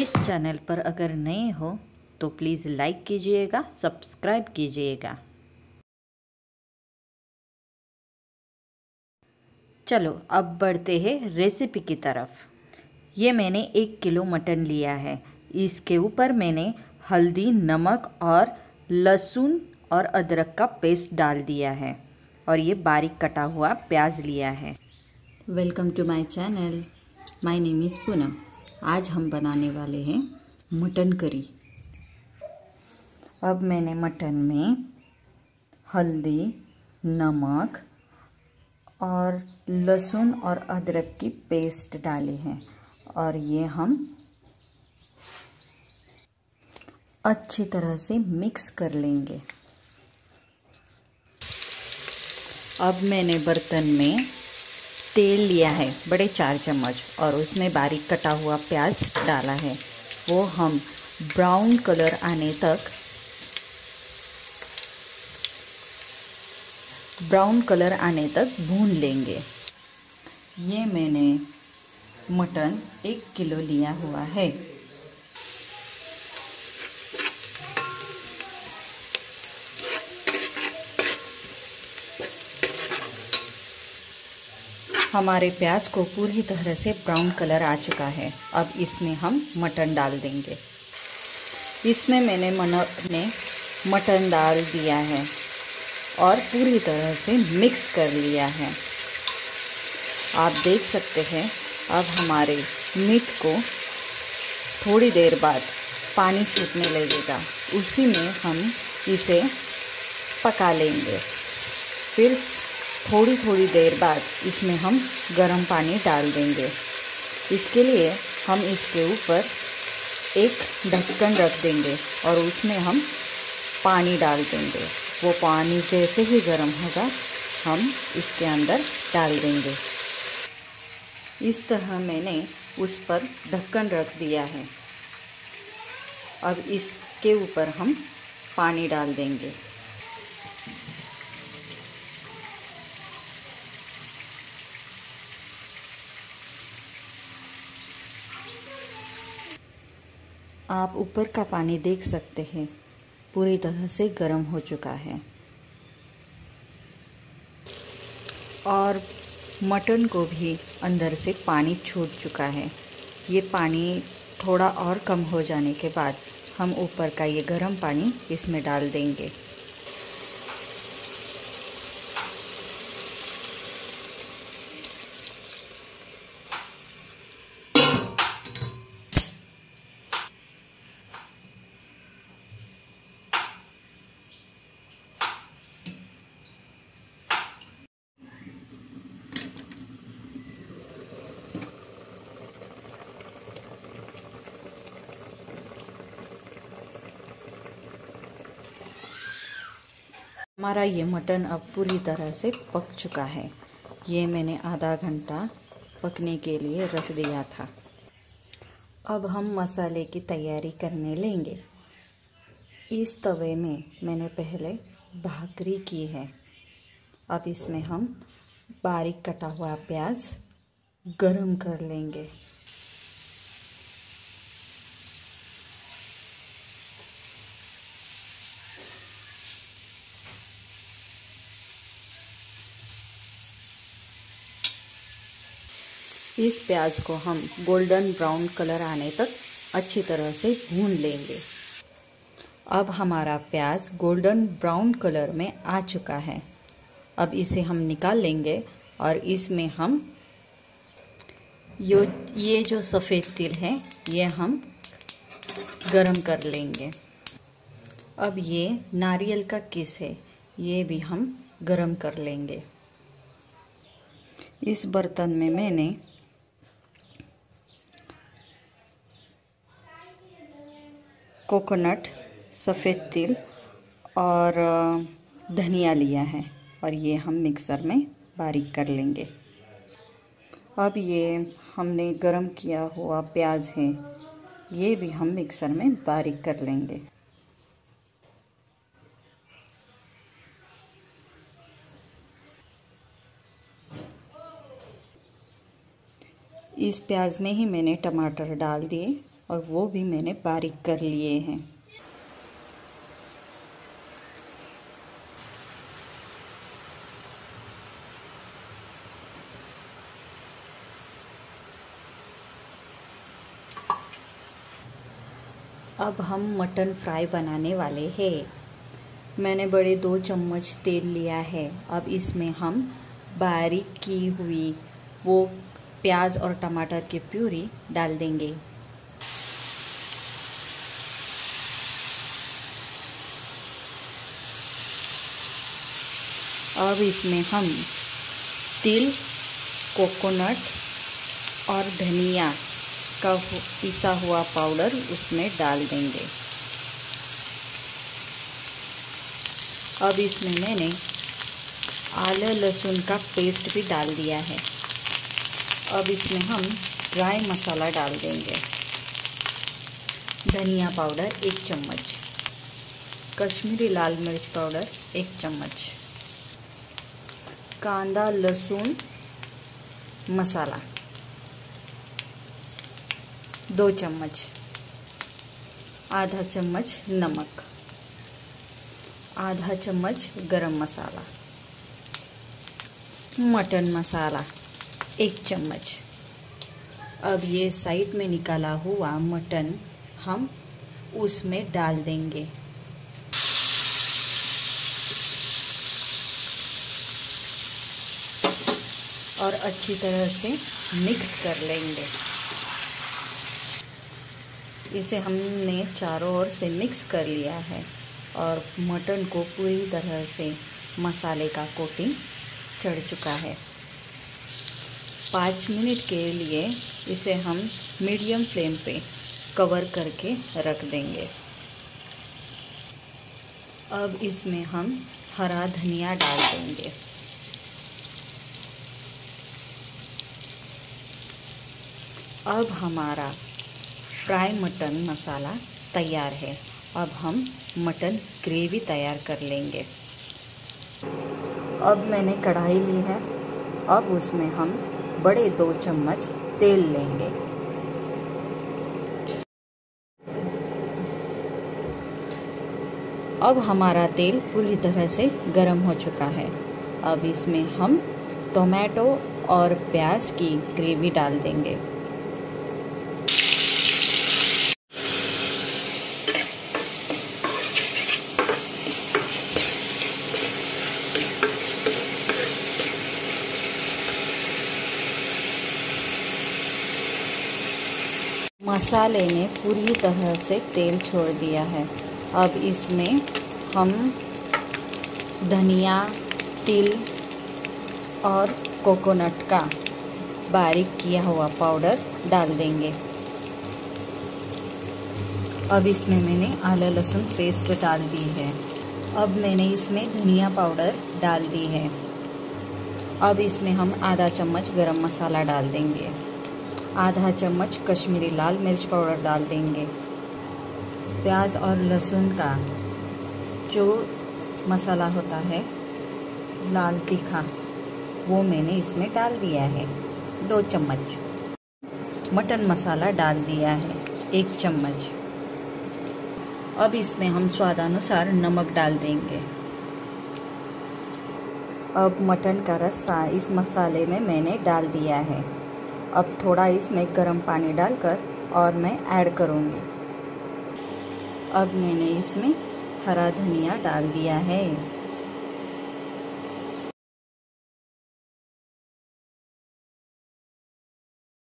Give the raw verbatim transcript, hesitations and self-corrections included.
इस चैनल पर अगर नए हो तो प्लीज़ लाइक कीजिएगा, सब्सक्राइब कीजिएगा। चलो अब बढ़ते हैं रेसिपी की तरफ। ये मैंने एक किलो मटन लिया है। इसके ऊपर मैंने हल्दी, नमक और लहसुन और अदरक का पेस्ट डाल दिया है और ये बारीक कटा हुआ प्याज लिया है। Welcome to my channel, my name is Poonam. आज हम बनाने वाले हैं मटन करी। अब मैंने मटन में हल्दी, नमक और लहसुन और अदरक की पेस्ट डाली है और ये हम अच्छी तरह से मिक्स कर लेंगे। अब मैंने बर्तन में तेल लिया है बड़े चार चम्मच और उसमें बारीक कटा हुआ प्याज डाला है। वो हम ब्राउन कलर आने तक ब्राउन कलर आने तक भून लेंगे। ये मैंने मटन एक किलो लिया हुआ है। हमारे प्याज को पूरी तरह से ब्राउन कलर आ चुका है। अब इसमें हम मटन डाल देंगे। इसमें मैंने मैंने मटन डाल दिया है और पूरी तरह से मिक्स कर लिया है। आप देख सकते हैं अब हमारे मीट को थोड़ी देर बाद पानी छूटने लगेगा, उसी में हम इसे पका लेंगे। फिर थोड़ी थोड़ी देर बाद इसमें हम गरम पानी डाल देंगे। इसके लिए हम इसके ऊपर एक ढक्कन रख देंगे और उसमें हम पानी डाल देंगे। वो पानी जैसे ही गर्म होगा हम इसके अंदर डाल देंगे। इस तरह मैंने उस पर ढक्कन रख दिया है। अब इसके ऊपर हम पानी डाल देंगे। आप ऊपर का पानी देख सकते हैं, पूरी तरह से गर्म हो चुका है। और मटन को भी अंदर से पानी छूट चुका है। ये पानी थोड़ा और कम हो जाने के बाद हम ऊपर का ये गर्म पानी इसमें डाल देंगे। हमारा ये मटन अब पूरी तरह से पक चुका है। ये मैंने आधा घंटा पकने के लिए रख दिया था। अब हम मसाले की तैयारी करने लेंगे। इस तवे में मैंने पहले भाकरी की है। अब इसमें हम बारीक कटा हुआ प्याज गरम कर लेंगे। इस प्याज को हम गोल्डन ब्राउन कलर आने तक अच्छी तरह से भून लेंगे। अब हमारा प्याज गोल्डन ब्राउन कलर में आ चुका है। अब इसे हम निकाल लेंगे और इसमें हम यो ये जो सफ़ेद तिल है ये हम गरम कर लेंगे। अब ये नारियल का किस है ये भी हम गरम कर लेंगे। इस बर्तन में मैंने कोकोनट, सफ़ेद तिल और धनिया लिया है और ये हम मिक्सर में बारीक कर लेंगे। अब ये हमने गरम किया हुआ प्याज है ये भी हम मिक्सर में बारीक कर लेंगे। इस प्याज में ही मैंने टमाटर डाल दिए और वो भी मैंने बारीक कर लिए हैं। अब हम मटन फ्राई बनाने वाले हैं। मैंने बड़े दो चम्मच तेल लिया है। अब इसमें हम बारीक की हुई वो प्याज और टमाटर की प्यूरी डाल देंगे। अब इसमें हम तिल, कोकोनट और धनिया का पिसा हुआ पाउडर उसमें डाल देंगे। अब इसमें मैंने आले लहसुन का पेस्ट भी डाल दिया है। अब इसमें हम ड्राई मसाला डाल देंगे। धनिया पाउडर एक चम्मच, कश्मीरी लाल मिर्च पाउडर एक चम्मच, कांदा लहसुन मसाला दो चम्मच, आधा चम्मच नमक, आधा चम्मच गरम मसाला, मटन मसाला एक चम्मच। अब ये साइड में निकाला हुआ मटन हम उसमें डाल देंगे। और अच्छी तरह से मिक्स कर लेंगे। इसे हमने चारों ओर से मिक्स कर लिया है और मटन को पूरी तरह से मसाले का कोटिंग चढ़ चुका है। पाँच मिनट के लिए इसे हम मीडियम फ्लेम पे कवर करके रख देंगे। अब इसमें हम हरा धनिया डाल देंगे। अब हमारा फ्राई मटन मसाला तैयार है। अब हम मटन ग्रेवी तैयार कर लेंगे। अब मैंने कढ़ाई ली है। अब उसमें हम बड़े दो चम्मच तेल लेंगे। अब हमारा तेल पूरी तरह से गर्म हो चुका है। अब इसमें हम टोमेटो और प्याज की ग्रेवी डाल देंगे। मसाले ने पूरी तरह से तेल छोड़ दिया है। अब इसमें हम धनिया, तिल और कोकोनट का बारीक किया हुआ पाउडर डाल देंगे। अब इसमें मैंने आले लहसुन पेस्ट डाल दी है। अब मैंने इसमें धनिया पाउडर डाल दी है। अब इसमें हम आधा चम्मच गरम मसाला डाल देंगे, आधा चम्मच कश्मीरी लाल मिर्च पाउडर डाल देंगे। प्याज और लहसुन का जो मसाला होता है लाल तीखा, वो मैंने इसमें डाल दिया है दो चम्मच। मटन मसाला डाल दिया है एक चम्मच। अब इसमें हम स्वादानुसार नमक डाल देंगे। अब मटन का रस्सा इस मसाले में मैंने डाल दिया है। अब थोड़ा इसमें गर्म पानी डालकर और मैं ऐड करूँगी। अब मैंने इसमें हरा धनिया डाल दिया है।